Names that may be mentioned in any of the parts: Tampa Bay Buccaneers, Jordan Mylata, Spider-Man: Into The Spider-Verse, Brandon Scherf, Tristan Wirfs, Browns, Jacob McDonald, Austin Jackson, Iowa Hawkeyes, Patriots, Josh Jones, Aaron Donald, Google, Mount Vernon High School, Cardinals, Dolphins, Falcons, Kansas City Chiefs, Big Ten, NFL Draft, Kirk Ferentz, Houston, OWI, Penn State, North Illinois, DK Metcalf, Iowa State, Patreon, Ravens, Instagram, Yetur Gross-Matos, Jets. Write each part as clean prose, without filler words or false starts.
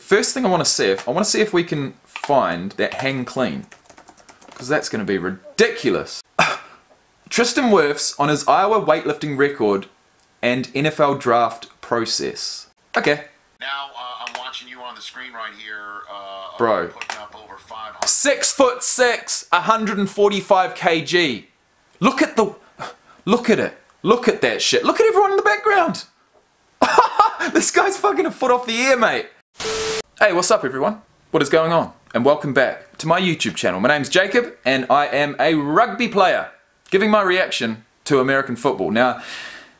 first thing I want to see if, we can find that hang clean. Because that's going to be ridiculous. Tristan Wirfs on his Iowa weightlifting record and NFL draft process. Okay. Now I'm watching you on the screen right here. Bro. Putting up over 500. 6'6", 145 kg. Look at the, look at it. Look at that shit. Look at everyone in the background. This guy's fucking a foot off the air, mate. Hey, what's up, everyone? What is going on? And welcome back to my YouTube channel. My name's Jacob, and I am a rugby player, giving my reaction to American football. Now,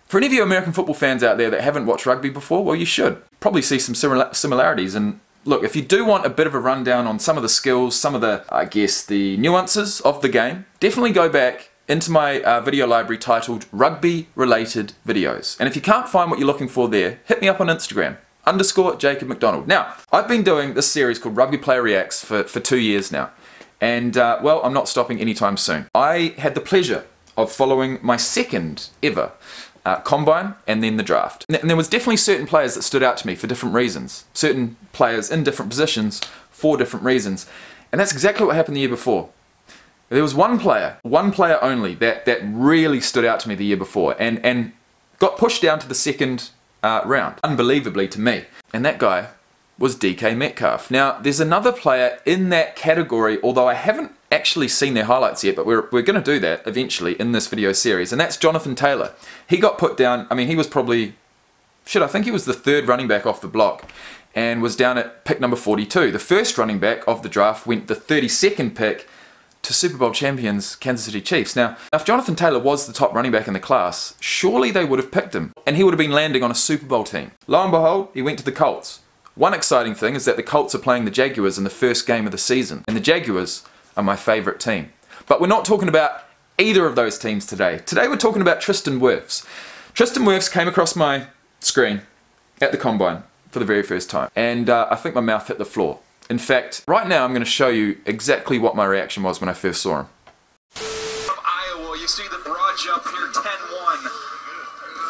for any of you American football fans out there that haven't watched rugby before, well, you should. Probably see some similarities. And look, if you do want a bit of a rundown on some of the skills, some of the, I guess, the nuances of the game, definitely go back into my video library titled Rugby-Related Videos. And if you can't find what you're looking for there, hit me up on Instagram, _Jacob McDonald. Now, I've been doing this series called Rugby Player Reacts for 2 years now. And, well, I'm not stopping anytime soon. I had the pleasure of following my second ever combine and then the draft. And there was definitely certain players that stood out to me for different reasons. Certain players in different positions for different reasons. And that's exactly what happened the year before. There was one player only, that really stood out to me the year before and got pushed down to the second round, unbelievably to me. And that guy was DK Metcalf. Now, there's another player in that category, although I haven't actually seen their highlights yet, but we're going to do that eventually in this video series, and that's Jonathan Taylor. He got put down, I mean, he was probably, shit, I think he was the third running back off the block, and was down at pick number 42. The first running back of the draft went the 32nd pick to Super Bowl champions Kansas City Chiefs. Now, if Jonathan Taylor was the top running back in the class, surely they would have picked him, and he would have been landing on a Super Bowl team. Lo and behold, he went to the Colts. One exciting thing is that the Colts are playing the Jaguars in the first game of the season, and the Jaguars are my favourite team. But we're not talking about either of those teams today. Today we're talking about Tristan Wirfs. Tristan Wirfs came across my screen at the Combine for the very first time, and I think my mouth hit the floor. In fact, right now I'm going to show you exactly what my reaction was when I first saw him. From Iowa, you see the broad jump here, 10-1.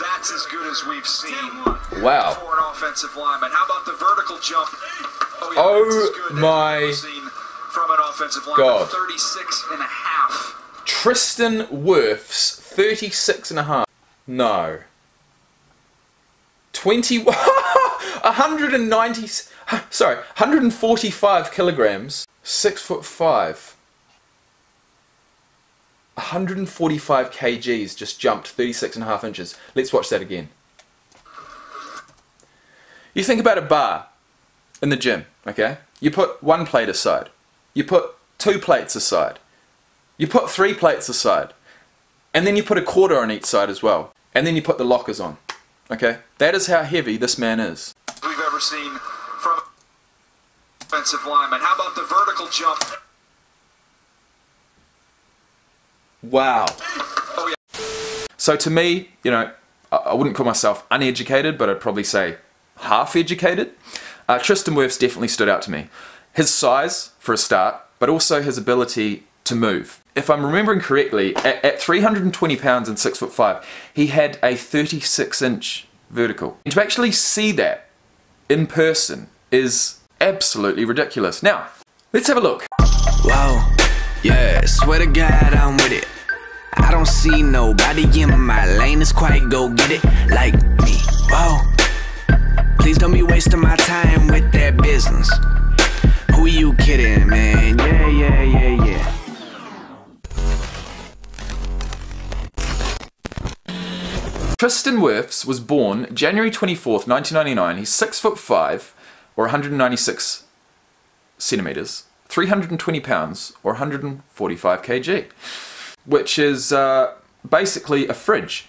That's as good as we've seen. Wow. For an offensive lineman. How about the vertical jump? Oh, yeah, oh my from an offensive lineman. God. 36.5. Tristan Wirfs, 36.5. No. 21. 145 kilograms. 6'5". 145 kgs, just jumped 36.5 inches. Let's watch that again. You think about a bar in the gym, okay? You put one plate aside. You put two plates aside. You put three plates aside. And then you put a quarter on each side as well. And then you put the lockers on, okay? That is how heavy this man is. We've ever seen from offensive lineman. How about the vertical jump? Wow. Oh, yeah. So to me, you know, I wouldn't call myself uneducated, but I'd probably say half educated. Tristan Wirfs definitely stood out to me. His size, for a start, but also his ability to move. If I'm remembering correctly, at 320 pounds and 6'5", he had a 36-inch vertical. And to actually see that in person is absolutely ridiculous. Now, let's have a look. Wow. Yeah, swear to God I'm with it. I don't see nobody in my lane is quite go get it like me. Wow. Please don't be wasting my time with that business. Who you kidding, man? Yeah, yeah, yeah, yeah. Tristan Wirfs was born January 24th, 1999. He's 6'5", or 196 centimeters. 320 pounds or 145 kg, which is basically a fridge.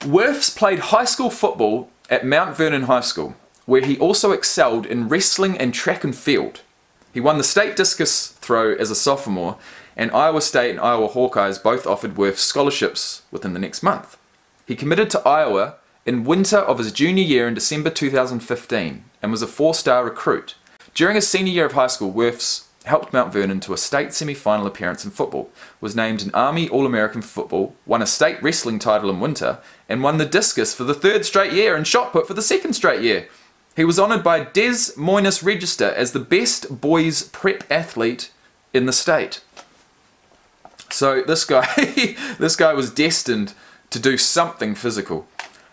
Wirfs played high school football at Mount Vernon High School, where he also excelled in wrestling and track and field. He won the state discus throw as a sophomore, and Iowa State and Iowa Hawkeyes both offered Wirfs scholarships within the next month. He committed to Iowa in winter of his junior year in December 2015 and was a 4-star recruit. During his senior year of high school, Wirfs helped Mount Vernon to a state semi-final appearance in football, was named an Army All-American football, won a state wrestling title in winter, and won the discus for the 3rd straight year and shot put for the 2nd straight year. He was honoured by Des Moines Register as the best boys prep athlete in the state. So this guy, this guy was destined to do something physical.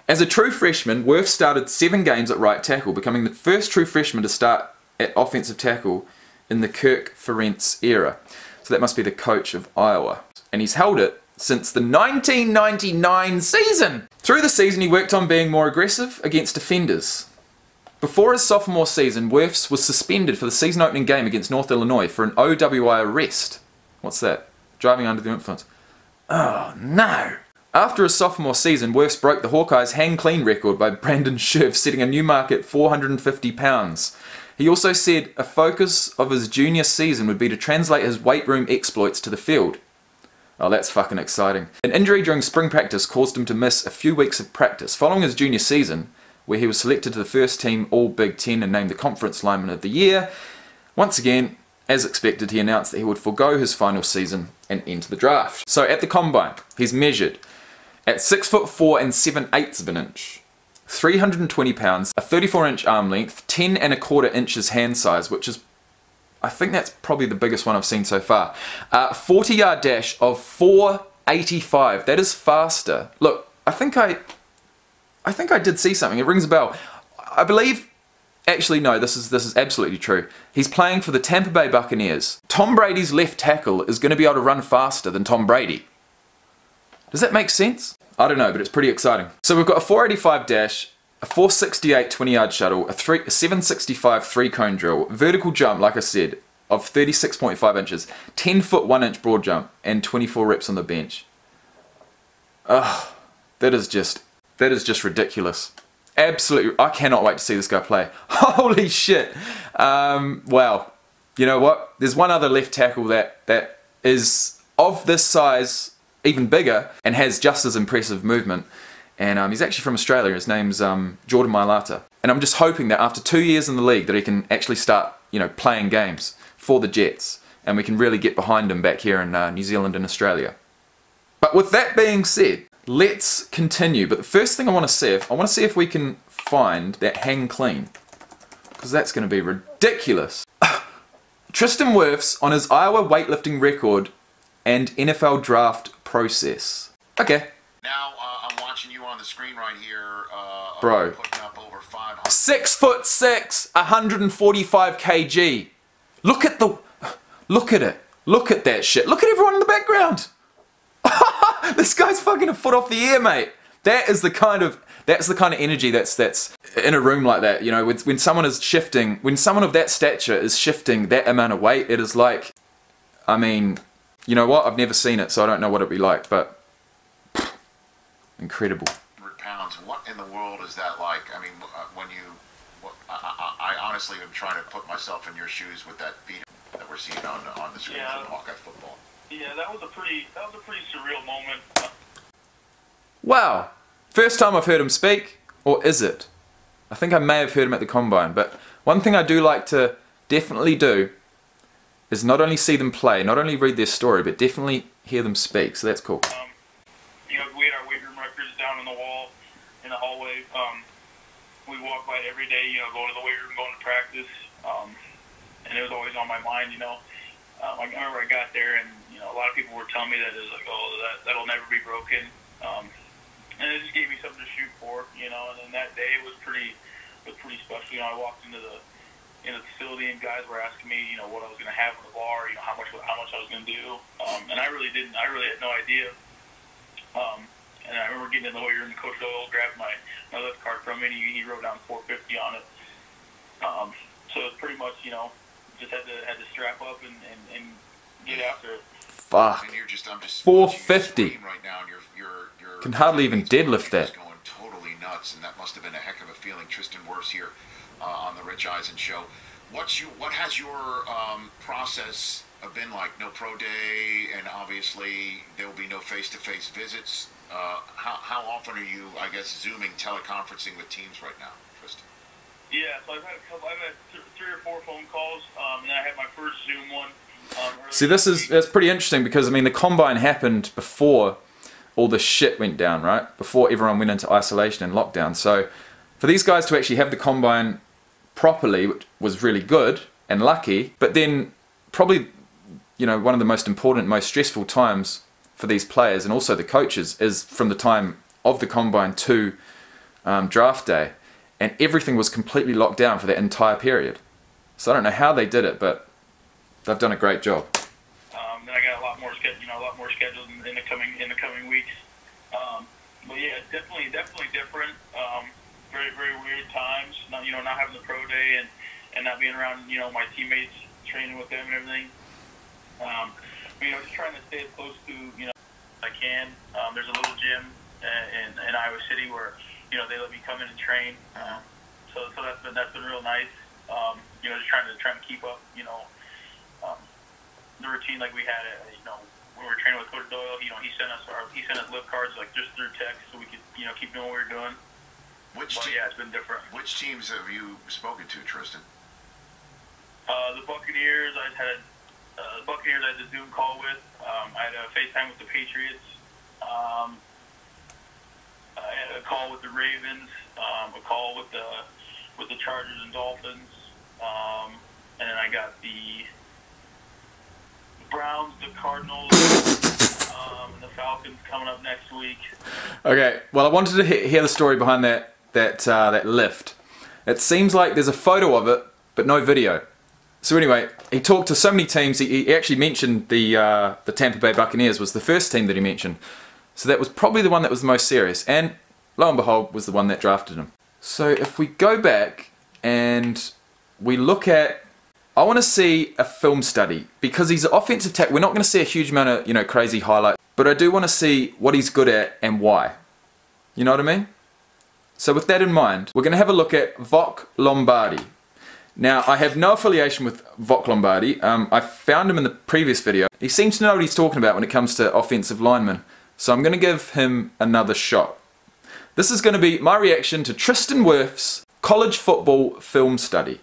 As a true freshman, Wirfs started 7 games at right tackle, becoming the first true freshman to start at offensive tackle in the Kirk Ferentz era. So that must be the coach of Iowa. And he's held it since the 1999 season. Through the season, he worked on being more aggressive against defenders. Before his sophomore season, Wirfs was suspended for the season opening game against North Illinois for an OWI arrest. What's that? Driving under the influence. Oh no! After his sophomore season, Wirfs broke the Hawkeyes' hang clean record by Brandon Scherf, setting a new mark at 450 pounds. He also said a focus of his junior season would be to translate his weight room exploits to the field. Oh, that's fucking exciting. An injury during spring practice caused him to miss a few weeks of practice. Following his junior season, where he was selected to the first team All Big Ten and named the Conference Lineman of the Year, once again, as expected, he announced that he would forego his final season and enter the draft. So at the combine, he's measured at 6'4" and 7/8 of an inch, 320 pounds, a 34-inch arm length, 10¼ inches hand size, which is, I think that's probably the biggest one I've seen so far. 40-yard dash of 4.85. That is faster. Look, I think I did see something. It rings a bell. I believe. Actually, no, this is absolutely true. He's playing for the Tampa Bay Buccaneers. Tom Brady's left tackle is going to be able to run faster than Tom Brady. Does that make sense? I don't know, but it's pretty exciting. So we've got a 485 dash, a 468 20-yard shuttle, a 765 3-cone drill, vertical jump, like I said, of 36.5 inches, 10-foot 1-inch broad jump, and 24 reps on the bench. Ugh, that is just ridiculous. Absolutely, I cannot wait to see this guy play. Holy shit. Well, you know what? There's one other left tackle that is of this size, even bigger, and has just as impressive movement. And he's actually from Australia. His name's Jordan Mylata. And I'm just hoping that after 2 years in the league that he can actually start, you know, playing games for the Jets. And we can really get behind him back here in New Zealand and Australia. But with that being said, let's continue, but the first thing I want to see if we can find that hang clean, because that's going to be ridiculous. Tristan Wirfs on his Iowa weightlifting record and NFL draft process. Okay. Now I'm watching you on the screen right here, bro. Putting up over 500. 6'6", 145 kg. Look at it. Look at that shit. Look at everyone in the background. This guy's fucking a foot off the air, mate. That's the kind of energy that's in a room like that. You know, when someone is shifting, when someone of that stature is shifting that amount of weight, it is like, I mean, you know what? I've never seen it, so I don't know what it'd be like, but pff, incredible. 100 pounds. What in the world is that like? I mean, when you, I honestly am trying to put myself in your shoes with that feed that we're seeing on the screen from Hawkeye football. Yeah, that was a pretty surreal moment. Wow. First time I've heard him speak, or is it? I think I may have heard him at the combine, but one thing I do like to definitely do is not only see them play, not only read their story, but definitely hear them speak, so that's cool. You know, we had our weight room records down on the wall in the hallway. We walk by it every day, you know, going to the weight room, going to practice, and it was always on my mind, you know. I remember I got there and, you know, a lot of people were telling me that it was like, oh, that'll never be broken. And it just gave me something to shoot for, you know, and then that day was pretty special. You know, I walked into the facility and guys were asking me, you know, what I was going to have in the bar, you know, how much I was going to do. And I really had no idea. And I remember getting in the weight room and Coach Doyle grabbed my lift card from me and he wrote down 450 on it. So it's pretty much, you know, just had to strap up and get after it. Fuck. And I'm just 450 right now, and you're can hardly even deadlift that. Going totally nuts, and that must have been a heck of a feeling. Tristan Wirfs here on the Rich Eisen Show. What has your process been like? No pro day, and obviously there will be no face-to-face visits. How often are you, I guess, Zooming, teleconferencing with teams right now, Tristan? Yeah, so I've had 3 or 4 phone calls, and I had my first Zoom one. See, that's pretty interesting because, I mean, the combine happened before all the shit went down, right? Before everyone went into isolation and lockdown. So for these guys to actually have the combine properly, which was really good and lucky. But then probably, you know, one of the most important, most stressful times for these players and also the coaches is from the time of the combine to draft day. And everything was completely locked down for that entire period. So I don't know how they did it, but they've done a great job. Then I got a lot more scheduled in the coming weeks. But yeah, definitely different. Very, very weird times. Not having the pro day and not being around my teammates, training with them and everything. Just trying to stay as close to I can. There's a little gym in Iowa City where they let me come in and train. So that's been real nice. Just trying to keep up. The routine like we had. When we were training with Coach Doyle, he sent us lift cards like just through text so we could keep doing what we were doing. Yeah, it's been different. Which teams have you spoken to, Tristan? The Buccaneers. I had a Zoom call with. I had a FaceTime with the Patriots. I had a call with the Ravens, a call with the Chargers and Dolphins, and then I got the Browns, the Cardinals, and the Falcons coming up next week. Okay, well, I wanted to hear the story behind that lift. It seems like there's a photo of it, but no video. So anyway, he talked to so many teams. He actually mentioned the Tampa Bay Buccaneers was the first team that he mentioned. So that was probably the one that was the most serious, and lo and behold, was the one that drafted him. So if we go back and we look at, I want to see a film study, because he's an offensive tackle. We're not going to see a huge amount of crazy highlights, but I do want to see what he's good at and why. You know what I mean? So with that in mind, we're going to have a look at Voc Lombardi. Now, I have no affiliation with Voc Lombardi. I found him in the previous video. He seems to know what he's talking about when it comes to offensive linemen. So I'm going to give him another shot. This is going to be my reaction to Tristan Wirfs' college football film study.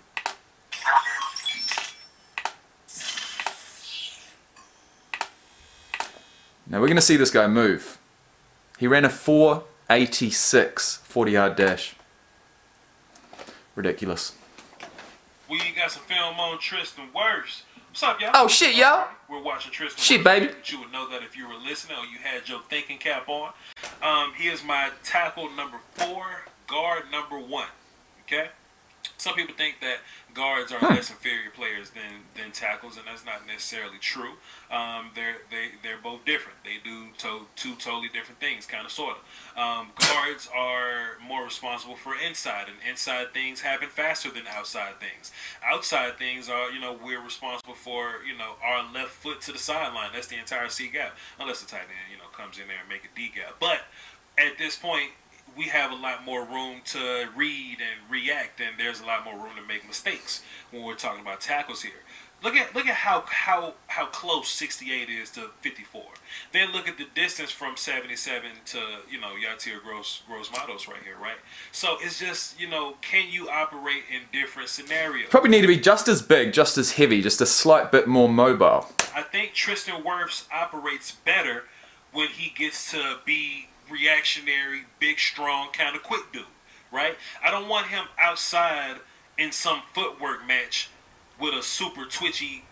Now we're going to see this guy move. He ran a 4.86 40-yard dash. Ridiculous. We got some film on Tristan Wirfs. What's up, y'all? Oh, shit, y'all. We're watching Tristan. Shit, baby. You would know that if you were listening or you had your thinking cap on. He is my tackle number 4, guard number 1. Okay? Some people think that guards are less inferior players than tackles, and that's not necessarily true. They're both different. They do two totally different things, kind of, sort of. Guards are more responsible for inside, and inside things happen faster than outside things. Outside things are, we're responsible for, our left foot to the sideline. That's the entire C gap, unless the tight end, comes in there and make a D gap. But at this point, we have a lot more room to read and react, and there's a lot more room to make mistakes when we're talking about tackles here. Look at how close 68 is to 54. Then look at the distance from 77 to Yetur Gross-Matos right here, right? So it's just can you operate in different scenarios? Probably need to be just as big, just as heavy, just a slight bit more mobile. I think Tristan Wirfs operates better when he gets to be reactionary, big, strong, kind of quick dude, right? I don't want him outside in some footwork match with a super twitchy,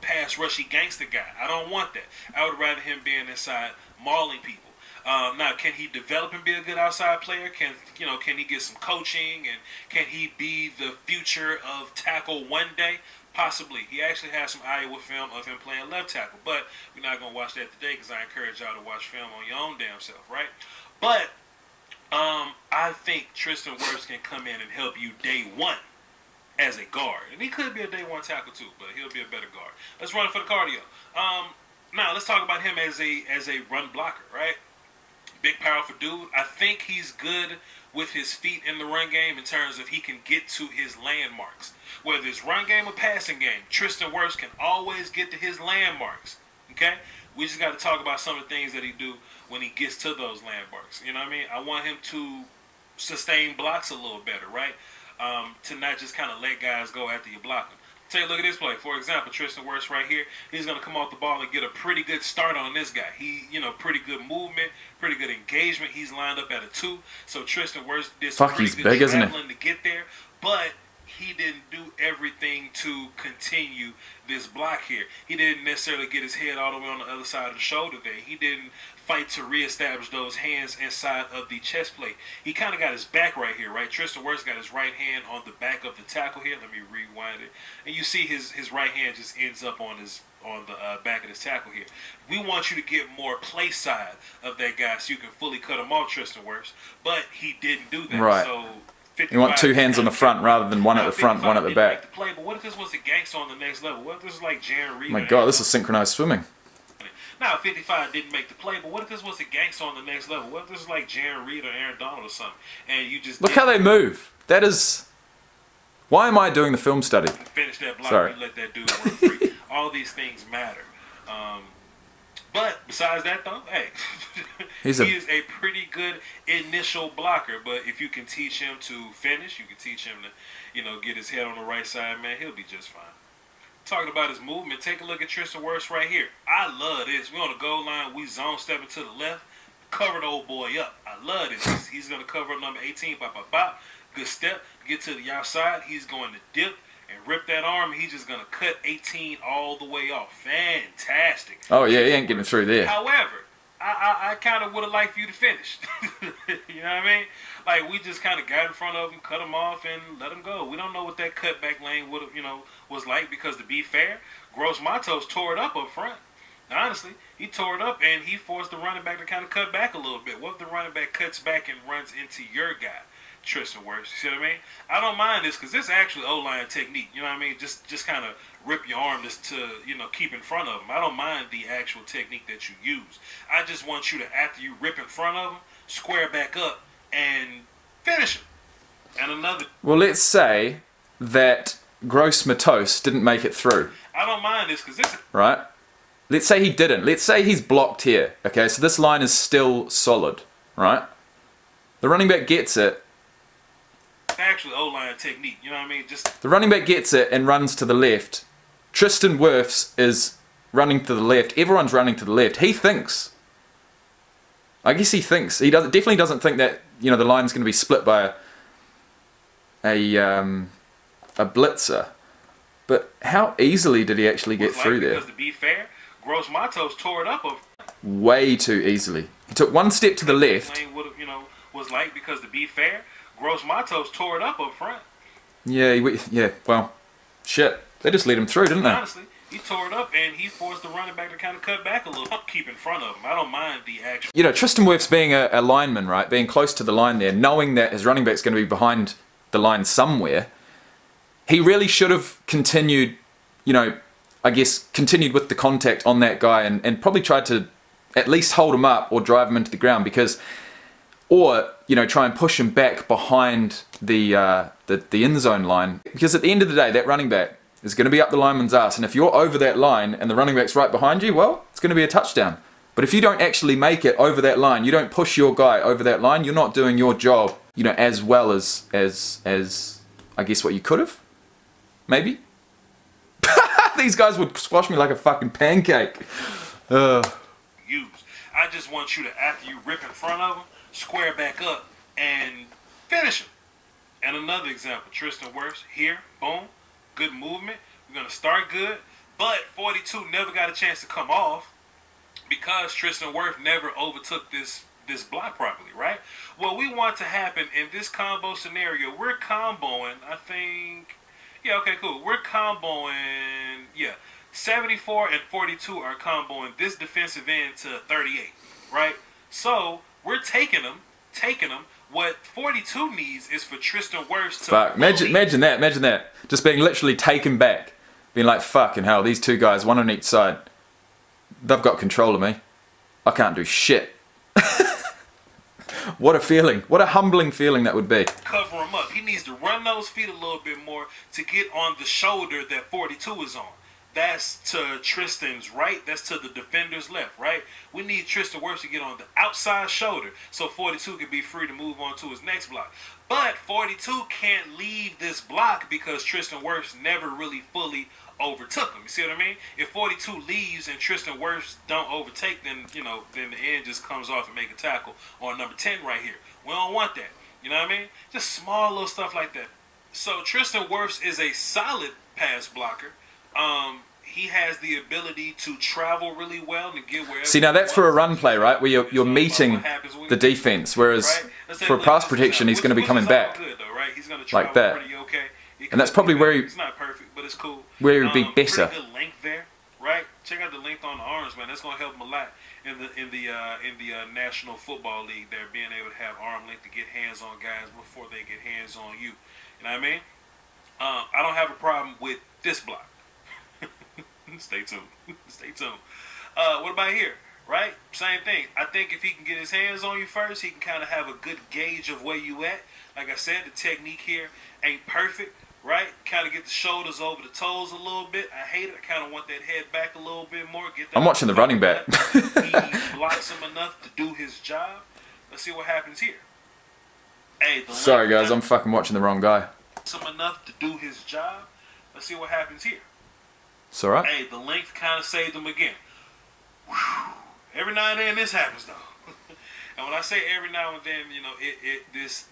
pass rushy gangster guy. I don't want that. I would rather him being inside mauling people. Now, can he develop and be a good outside player? Can he get some coaching, and can he be the future of tackle one day? Possibly. He actually has some Iowa film of him playing left tackle, but we're not going to watch that today because I encourage y'all to watch film on your own damn self, right? But I think Tristan Wirfs can come in and help you day one as a guard. And he could be a day one tackle too, but he'll be a better guard. Let's run it for the cardio. Now, let's talk about him as a run blocker, right? Big, powerful dude. I think he's good with his feet in the run game in terms of he can get to his landmarks. Whether it's run game or passing game, Tristan Wirfs can always get to his landmarks, okay? We just got to talk about some of the things that he do when he gets to those landmarks, you know what I mean? I want him to sustain blocks a little better, right? To not just kind of let guys go after you block them. Take a look at this play. For example, Tristan Wirfs right here, he's going to come off the ball and get a pretty good start on this guy. He, pretty good movement, pretty good engagement. He's lined up at a 2. So Tristan Wirfs did some pretty good traveling to get there. But he didn't do everything to continue this block here. He didn't necessarily get his head all the way on the other side of the shoulder there. He didn't fight to reestablish those hands inside of the chest plate. He kind of got his back right here, right? Tristan Wirfs got his right hand on the back of the tackle here. Let me rewind it. And you see his right hand just ends up on his back of his tackle here. We want you to get more play side of that guy so you can fully cut him off, Tristan Wirfs. But he didn't do that. Right. So you want two hands on the front rather than one at the front, one at the back. Like play, but what if this was a gangster on the next level? What if this was like Jaren Reed? My God, this is synchronized swimming. Now, 55 didn't make the play, but what if this was a gangster on the next level? What if this was like Jaren Reed or Aaron Donald or something? And you just look how they move. That is. Why am I doing the film study? Finish that block. Sorry. And let that dude run free. All these things matter. But besides that, though, hey, he is a pretty good initial blocker. But if you can teach him to finish, you can teach him to, you know, get his head on the right side, man, he'll be just fine. Talking about his movement, take a look at Tristan Wirfs right here. I love this. We're on the goal line. We zone stepping to the left. Cover the old boy up. I love this. He's going to cover number 18. Bop, bop, bop. Good step. Get to the outside. He's going to dip and rip that arm. He's just going to cut 18 all the way off. Fantastic. Oh, yeah, he ain't getting through there. However, I kind of would have liked for you to finish. You know what I mean? Like, we just kind of got in front of him, cut him off, and let him go. We don't know what that cutback lane would have, you know, was like, because to be fair, Gross-Matos tore it up front. Honestly, he tore it up, and he forced the running back to kind of cut back a little bit. What if the running back cuts back and runs into your guy, Tristan Wirfs? You see what I mean? I don't mind this because this is actually O-line technique. You know what I mean? Just kind of rip your arm just to, you know, keep in front of him. I don't mind the actual technique that you use. I just want you to, after you rip in front of him, square back up and finish him. And another. Well, let's say that Gross-Matos didn't make it through. I don't mind this because this. Right. Let's say he didn't. Let's say he's blocked here. Okay, so this line is still solid, right? The running back gets it. Actually O-line technique, you know what I mean? Just the running back gets it and runs to the left. Tristan Wirfs is running to the left. Everyone's running to the left. He thinks. I guess he thinks. He doesn't, definitely doesn't think that, you know, the line's going to be split by a blitzer. But how easily did he actually get through there? Because to be fair, Gross-Matos tore it up way too easily. He took one step to the left. You know, was like because to be fair. Gross-Matos tore it up front. Yeah, yeah. Well, shit. They just let him through, didn't they? Honestly, he tore it up, and he forced the running back to kind of cut back a little. Keep in front of him. I don't mind the action. You know, Tristan Wirfs being a lineman, right? Being close to the line there, knowing that his running back's going to be behind the line somewhere. He really should have continued, you know, I guess continued with the contact on that guy and probably tried to at least hold him up or drive him into the ground because... Or, you know, try and push him back behind the end zone line. Because at the end of the day, that running back is going to be up the lineman's ass. And if you're over that line and the running back's right behind you, well, it's going to be a touchdown. But if you don't actually make it over that line, you don't push your guy over that line, you're not doing your job, you know, as well as I guess what you could have. Maybe. These guys would squash me like a fucking pancake. I just want you to, after you rip in front of them, square back up and finish him. And another example, Tristan Wirfs here, boom, good movement. We're going to start good, but 42 never got a chance to come off because Tristan Wirfs never overtook this block properly, right? What we want to happen in this combo scenario, we're comboing, I think, yeah, okay, cool. We're comboing, yeah, 74 and 42 are comboing this defensive end to 38, right? So, we're taking them. What 42 needs is for Tristan Wirfs to... Fuck, imagine that. Just being literally taken back. Being like, fucking hell, these two guys, one on each side. They've got control of me. I can't do shit. What a feeling. What a humbling feeling that would be. Cover him up. He needs to run those feet a little bit more to get on the shoulder that 42 is on. That's to Tristan's right. That's to the defender's left, right? We need Tristan Wirfs to get on the outside shoulder so 42 can be free to move on to his next block. But 42 can't leave this block because Tristan Wirfs never really fully overtook him. You see what I mean? If 42 leaves and Tristan Wirfs don't overtake, then, you know, then the end just comes off and make a tackle on number 10 right here. We don't want that. You know what I mean? Just small little stuff like that. So Tristan Wirfs is a solid pass blocker. He has the ability to travel really well and get wherever. See, now that's for a run play, right? Where you're meeting the defense, whereas for pass protection, he's going to be coming back like that. And that's probably where he's not perfect, but it's cool. Where he would be better. Pretty good length there, right? Check out the length on the arms, man. That's going to help him a lot in the National Football League. They're being able to have arm length to get hands on guys before they get hands on you. You know what I mean? I don't have a problem with this block. Stay tuned. Stay tuned. What about here? Right? Same thing. I think if he can get his hands on you first, he can kind of have a good gauge of where you at. Like I said, the technique here ain't perfect, right? Kind of get the shoulders over the toes a little bit. I hate it. I kind of want that head back a little bit more. Get that. I'm watching the running back. He blocks him enough to do his job. Let's see what happens here. Hey, sorry, guys. I'm fucking watching the wrong guy. Enough to do his job. Let's see what happens here. It's all right. Hey, the length kind of saved him again. Whew. Every now and then this happens, though. And when I say every now and then, you know,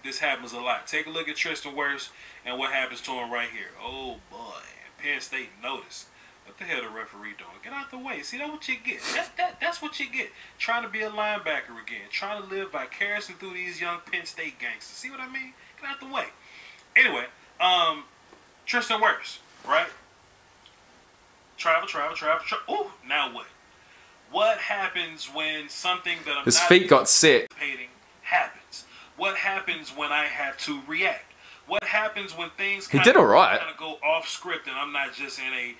this happens a lot. Take a look at Tristan Wirfs and what happens to him right here. Oh, boy. Penn State noticed. What the hell the referee doing? Get out the way. See, that's what you get. That's what you get. Trying to be a linebacker again. Trying to live vicariously through these young Penn State gangsters. See what I mean? Get out the way. Anyway, Tristan Wirfs, right? Travel, travel, travel, travel. Ooh, now what? What happens when something that I'm his not feet got set happens? What happens when I have to react? What happens when things kind of go off script and I'm not just in a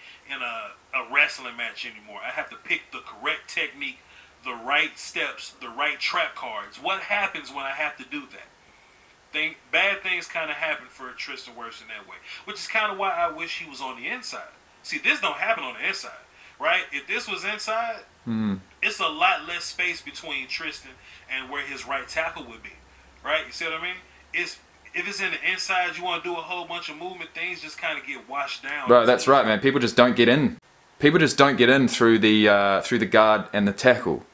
wrestling match anymore? I have to pick the correct technique, the right steps, the right trap cards. What happens when I have to do that? Bad things kind of happen for Tristan Wirfs in that way, which is kind of why I wish he was on the inside. See, this don't happen on the inside, right? If this was inside, it's a lot less space between Tristan and where his right tackle would be, right? You see what I mean? If it's in the inside, you want to do a whole bunch of movement, things just kind of get washed down. Bro, that's right, man. People just don't get in. People just don't get in through the guard and the tackle.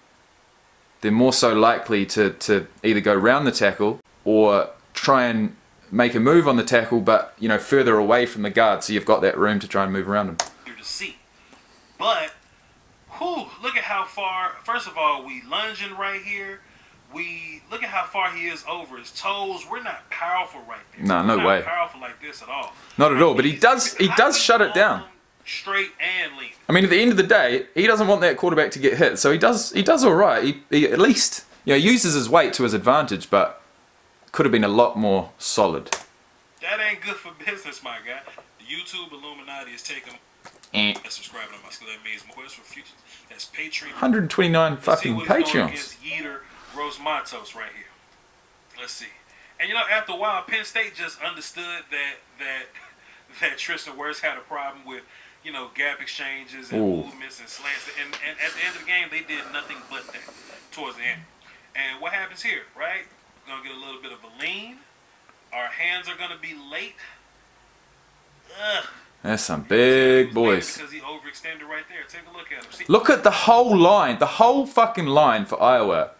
They're more so likely to either go round the tackle or try and make a move on the tackle, but, you know, further away from the guard, so you've got that room to try and move around him. You're to see. But, whew, look at how far, first of all, we lunging right here. We, look at how far he is over his toes. We're not powerful right there. Nah, no way. Not powerful like this at all. Not at all, but he does shut it down. Straight and lean. I mean, at the end of the day, he doesn't want that quarterback to get hit, so he does all right. He at least, you know, uses his weight to his advantage, but could have been a lot more solid. That ain't good for business, my guy. The YouTube Illuminati is taking and subscribing on my school. That means more for futures. That's Patreon. 129 fucking Patreons. Against Yetur Gross-Matos right here. Let's see. And you know, after a while, Penn State just understood that Tristan Wirfs had a problem with, you know, gap exchanges and movements and slants. And at the end of the game, they did nothing but that towards the end. And what happens here, right? Gonna get a little bit of a lean. Our hands are gonna be late. Ugh. That's some big boys. Because he overextended right there. Take a look at him. See? Look at the whole line. The whole fucking line for Iowa.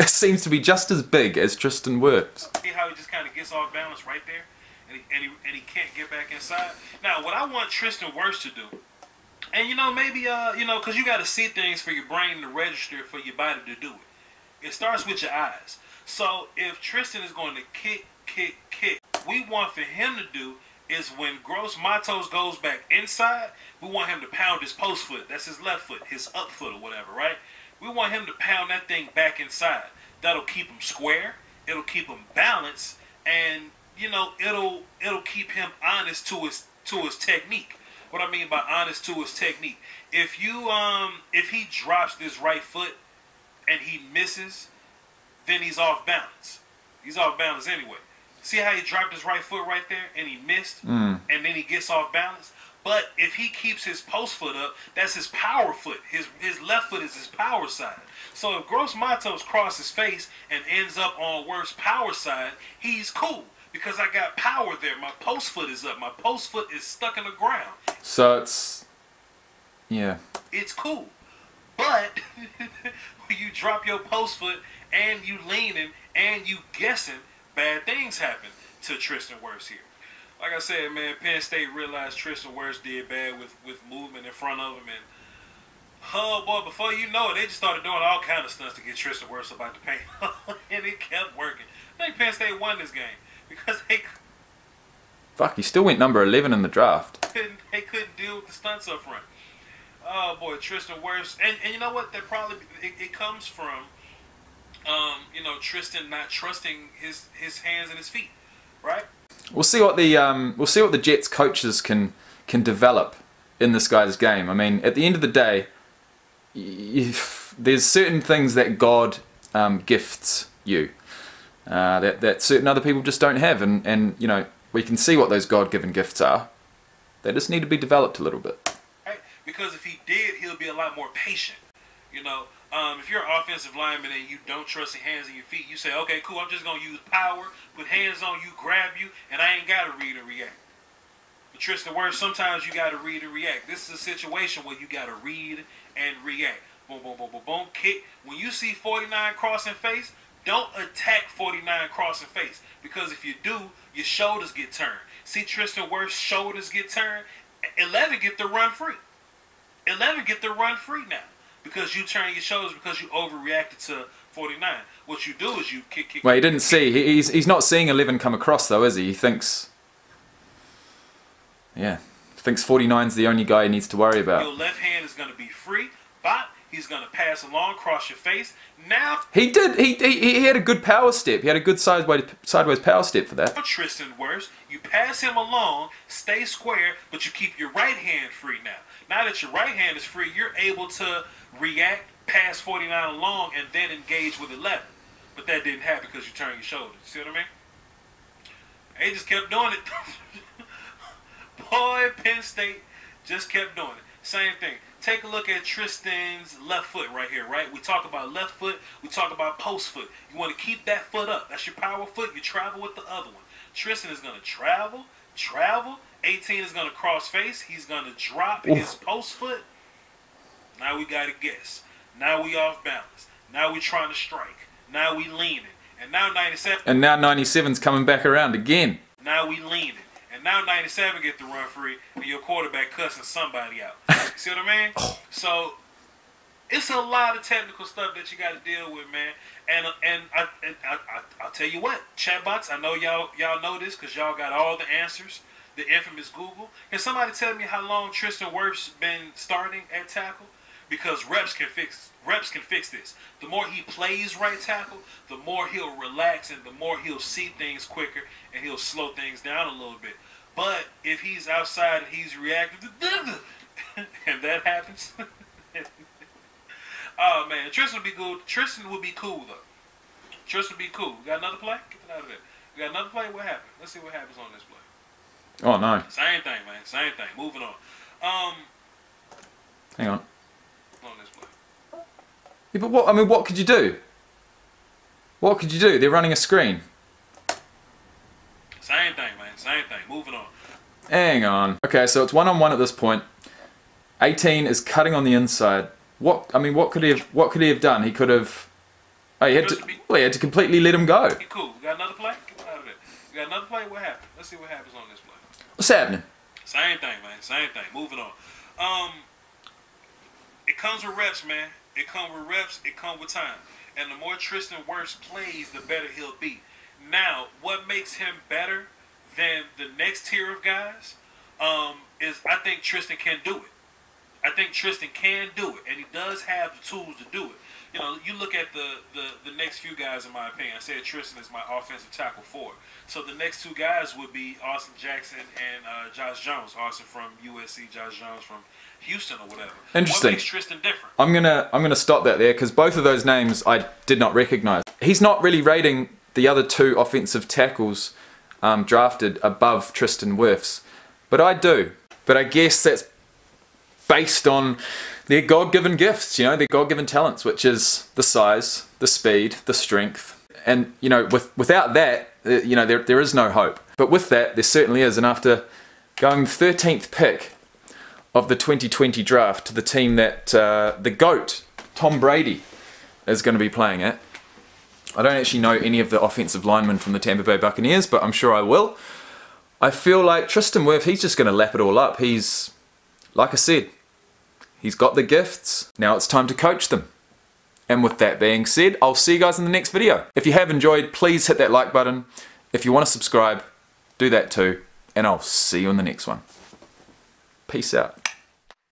It seems to be just as big as Tristan Wirfs. See how he just kind of gets off balance right there, and he can't get back inside. Now, what I want Tristan Wirfs to do, and you know, maybe you know, because you got to see things for your brain to register for your body to do it. It starts with your eyes. So if Tristan is going to kick, we want for him to do is when Gross-Matos goes back inside, we want him to pound his post foot. That's his left foot, his up foot or whatever, right? We want him to pound that thing back inside. That'll keep him square. It'll keep him balanced, and you know, it'll keep him honest to his technique. What I mean by honest to his technique, if he drops this right foot and he misses, then he's off balance. He's off balance anyway. See how he dropped his right foot right there and he missed? And then he gets off balance? But if he keeps his post foot up, that's his power foot. His left foot is his power side. So if Gross-Matos crosses face and ends up on Wirfs' power side, he's cool. Because I got power there. My post foot is up. My post foot is stuck in the ground. So it's... yeah. It's cool. But when you drop your post foot and you leaning, and you guessing, bad things happen to Tristan Wirfs here. like I said, man, Penn State realized Tristan Wirfs did bad with movement in front of him, and oh boy, before you know it, they just started doing all kind of stunts to get Tristan Wirfs about the paint, and it kept working. I think Penn State won this game because they. Fuck, he still went number 11 in the draft. They couldn't deal with the stunts up front. Oh boy, Tristan Wirfs, and you know what? That probably it comes from, you know, Tristan not trusting his hands and his feet, right? We'll see what the Jets coaches can develop in this guy's game. I mean, at the end of the day, there's certain things that God gifts you that certain other people just don't have, and you know, we can see what those God-given gifts are. They just need to be developed a little bit. Right? Because if he did, he'll be a lot more patient. You know, if you're an offensive lineman and you don't trust your hands and your feet, you say, okay, cool, I'm just going to use power, put hands on you, grab you, and I ain't got to read and react. But Tristan Wirfs, sometimes you got to read and react. This is a situation where you got to read and react. Boom, boom, boom, boom, boom, kick. When you see 49 crossing face, don't attack 49 crossing face, because if you do, your shoulders get turned. See Tristan Wirfs' shoulders get turned. 11 get the run free. 11 get the run free now, because you turn your shoulders because you overreacted to 49. What you do is you kick, kick. Well, he didn't see. He's not seeing 11 come across though, is he? He thinks. Yeah, thinks 49's the only guy he needs to worry about. Your left hand is going to be free. Bop. He's going to pass along, cross your face. Now he did. He had a good power step. He had a good sideways power step for that. Tristan Wirfs, you pass him along, stay square, but you keep your right hand free now. Now that your right hand is free, you're able to react, pass 49 along, and then engage with 11. But that didn't happen because you turned your shoulder. See what I mean? They just kept doing it. Boy, Penn State just kept doing it. Same thing. Take a look at Tristan's left foot right here, right? We talk about left foot. We talk about post foot. You want to keep that foot up. That's your power foot. You travel with the other one. Tristan is going to travel. 18 is going to cross face. He's going to drop his post foot. Now we got to guess. Now we off balance. Now we trying to strike. Now we leaning. And now 97. And now 97's coming back around again. Now we leaning. And now 97 get the run free, and your quarterback cussing somebody out. See what I mean? So it's a lot of technical stuff that you got to deal with, man. And I'll tell you what, chatbots. I know y'all know this because y'all got all the answers. The infamous Google. Can somebody tell me how long Tristan Wirfs been starting at tackle? Because reps can fix this. The more he plays right tackle, the more he'll relax and the more he'll see things quicker and he'll slow things down a little bit. But if he's outside and he's reacting, and that happens, oh man, Tristan would be cool. Tristan would be cool though. Tristan would be cool. We got another play? Get that out of there. We got another play? What happened? Let's see what happens on this play. Oh no. Same thing, man. Same thing. Moving on. Hang on. On this play. Yeah, but what, I mean, what could you do? What could you do? They're running a screen. Same thing, man. Same thing. Moving on. Hang on. Okay, so it's one-on-one at this point. 18 is cutting on the inside. What? I mean, what could he have? What could he have done? He could have. Oh, he had to completely let him go. Cool. We got another play. Get out of there. We got another play. What happened? Let's see what happens on this play. What's happening? Same thing, man. Same thing. Moving on. It comes with reps, man. It comes with reps. It comes with time. And the more Tristan Wirfs plays, the better he'll be. Now, what makes him better than the next tier of guys is I think Tristan can do it. I think Tristan can do it, and he does have the tools to do it. You know, you look at the next few guys, in my opinion. I said Tristan is my offensive tackle forward. So the next two guys would be Austin Jackson and Josh Jones. Austin from USC, Josh Jones from Houston or whatever. Interesting. What makes Tristan different? I'm gonna stop that there because both of those names I did not recognize. He's not really rating the other two offensive tackles drafted above Tristan Wirfs, but I do. But I guess that's based on their God-given gifts, you know, their God-given talents, which is the size, the speed, the strength. And, you know, without that, you know, there is no hope. But with that, there certainly is. And after going 13th pick of the 2020 draft to the team that the GOAT, Tom Brady, is going to be playing at, I don't actually know any of the offensive linemen from the Tampa Bay Buccaneers, but I'm sure I will. I feel like Tristan Wirfs, he's just going to lap it all up. He's, like I said, he's got the gifts. Now it's time to coach them. And with that being said, I'll see you guys in the next video. If you have enjoyed, please hit that like button. If you want to subscribe, do that too. And I'll see you in the next one. Peace out.